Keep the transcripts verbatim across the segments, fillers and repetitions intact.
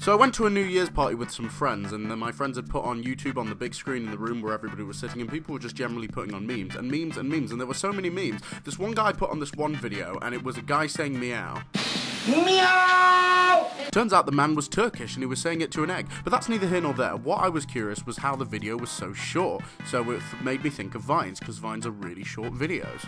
So I went to a New Year's party with some friends, and then my friends had put on YouTube on the big screen in the room where everybody was sitting, and people were just generally putting on memes, and memes, and memes, and there were so many memes. This one guy put on this one video, and it was a guy saying meow. Meow! Turns out the man was Turkish, and he was saying it to an egg, but that's neither here nor there. What I was curious was how the video was so short, so it made me think of Vines, because Vines are really short videos.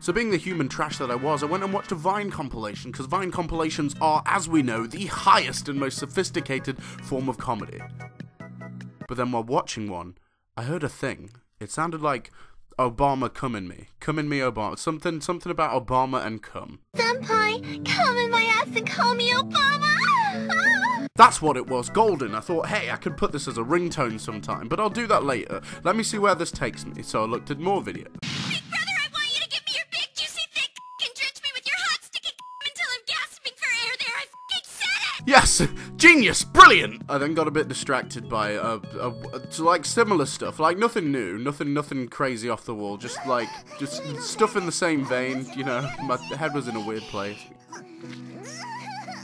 So being the human trash that I was, I went and watched a Vine compilation, because Vine compilations are, as we know, the highest and most sophisticated form of comedy. But then while watching one, I heard a thing. It sounded like Obama come in me. Come in me Obama. Something something about Obama and cum. Senpai, come in my ass and call me Obama! That's what it was, golden. I thought, hey, I could put this as a ringtone sometime, but I'll do that later. Let me see where this takes me. So I looked at more videos. Yes! Genius! Brilliant! I then got a bit distracted by, uh, uh, like, similar stuff. Like, nothing new. Nothing, nothing crazy off the wall. Just, like, just stuff in the same vein. You know, my head was in a weird place.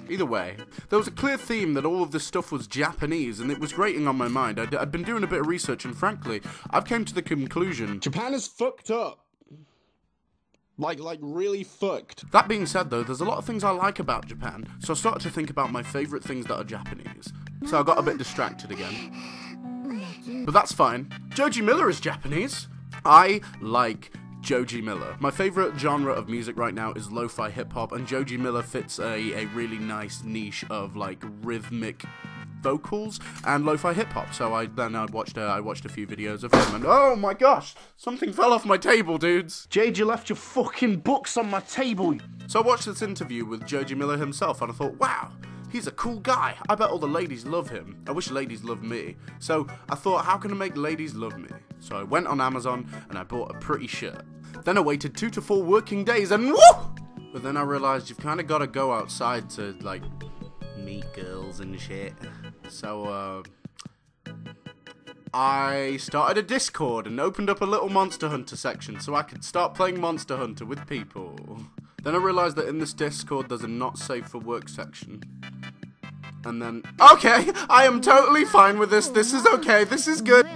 Either way, there was a clear theme that all of this stuff was Japanese, and it was grating on my mind. I'd, I'd been doing a bit of research, and frankly, I've came to the conclusion... Japan is fucked up. Like, like, really fucked. That being said, though, there's a lot of things I like about Japan, so I started to think about my favourite things that are Japanese. So I got a bit distracted again. But that's fine. Joji Miller is Japanese. I like Joji Miller. My favourite genre of music right now is lo-fi hip-hop, and Joji Miller fits a, a really nice niche of, like, rhythmic vocals and lo-fi hip-hop. So I then I watched uh, I watched a few videos of him, and oh my gosh, something fell off my table, dudes. Jade, you left your fucking books on my table. So I watched this interview with Joji Miller himself, and I thought, wow, he's a cool guy. I bet all the ladies love him. I wish ladies loved me. So I thought, how can I make ladies love me? So I went on Amazon and I bought a pretty shirt. Then I waited two to four working days, and woo! But then I realized you've kind of got to go outside to, like, meet girls and shit. So, uh, I started a Discord and opened up a little Monster Hunter section so I could start playing Monster Hunter with people. Then I realised that in this Discord there's a not safe for work section. And then, okay, I am totally fine with this. This is okay. This is good.